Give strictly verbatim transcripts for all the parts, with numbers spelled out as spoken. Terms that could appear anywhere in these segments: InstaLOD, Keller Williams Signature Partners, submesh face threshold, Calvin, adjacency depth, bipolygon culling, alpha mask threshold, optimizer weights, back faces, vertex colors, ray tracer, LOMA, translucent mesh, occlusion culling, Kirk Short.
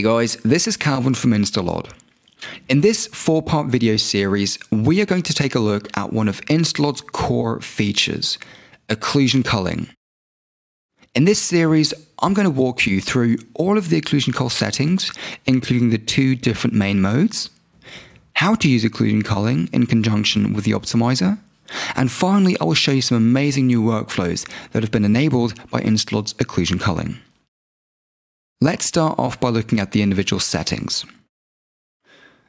Hey guys, this is Calvin from InstaLOD. In this four-part video series, we are going to take a look at one of InstaLOD's core features, occlusion culling. In this series, I'm going to walk you through all of the occlusion cull settings, including the two different main modes, how to use occlusion culling in conjunction with the optimizer, and finally, I will show you some amazing new workflows that have been enabled by InstaLOD's occlusion culling. Let's start off by looking at the individual settings.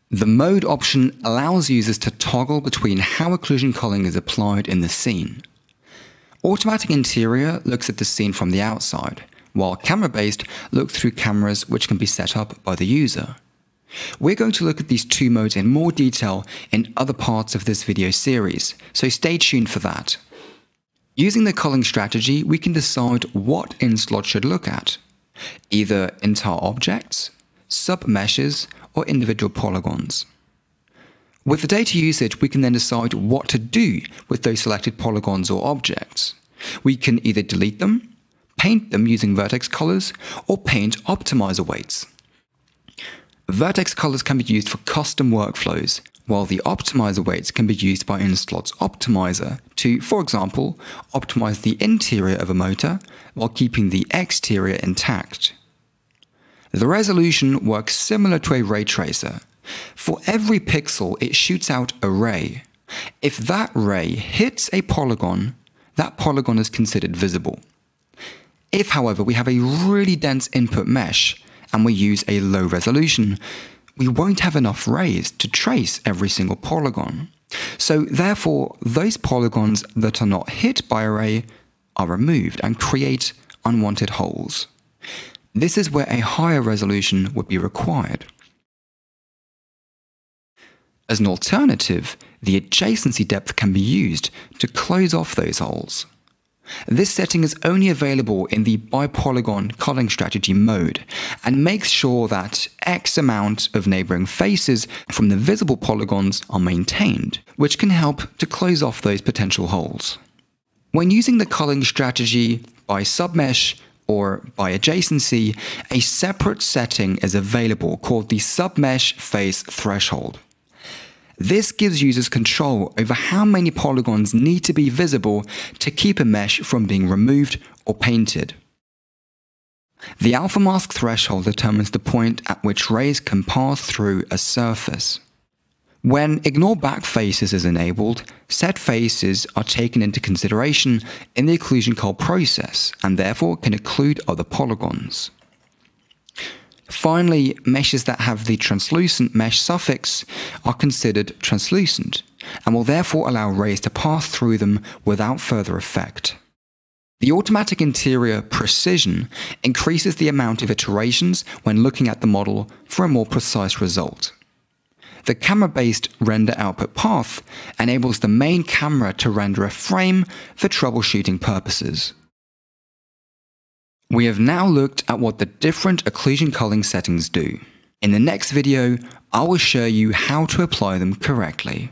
The mode option allows users to toggle between how occlusion culling is applied in the scene. Automatic interior looks at the scene from the outside, while camera-based look through cameras which can be set up by the user. We're going to look at these two modes in more detail in other parts of this video series, so stay tuned for that. Using the culling strategy, we can decide what InstaLOD should look at. Either entire objects, submeshes, or individual polygons. With the data usage, we can then decide what to do with those selected polygons or objects. We can either delete them, paint them using vertex colors, or paint optimizer weights. Vertex colors can be used for custom workflows, while the optimizer weights can be used by InstaLOD's optimizer to, for example, optimize the interior of a motor while keeping the exterior intact. The resolution works similar to a ray tracer. For every pixel, it shoots out a ray. If that ray hits a polygon, that polygon is considered visible. If, however, we have a really dense input mesh and we use a low resolution, we won't have enough rays to trace every single polygon. So therefore, those polygons that are not hit by a ray are removed and create unwanted holes. This is where a higher resolution would be required. As an alternative, the adjacency depth can be used to close off those holes. This setting is only available in the bipolygon culling strategy mode and makes sure that X amount of neighboring faces from the visible polygons are maintained, which can help to close off those potential holes. When using the culling strategy by submesh or by adjacency, a separate setting is available called the submesh face threshold. This gives users control over how many polygons need to be visible to keep a mesh from being removed or painted. The alpha mask threshold determines the point at which rays can pass through a surface. When ignore back faces is enabled, set faces are taken into consideration in the occlusion cull process and therefore can occlude other polygons. Finally, meshes that have the translucent mesh suffix are considered translucent and will therefore allow rays to pass through them without further effect. The automatic interior precision increases the amount of iterations when looking at the model for a more precise result. The camera-based render output path enables the main camera to render a frame for troubleshooting purposes. We have now looked at what the different occlusion culling settings do. In the next video, I will show you how to apply them correctly.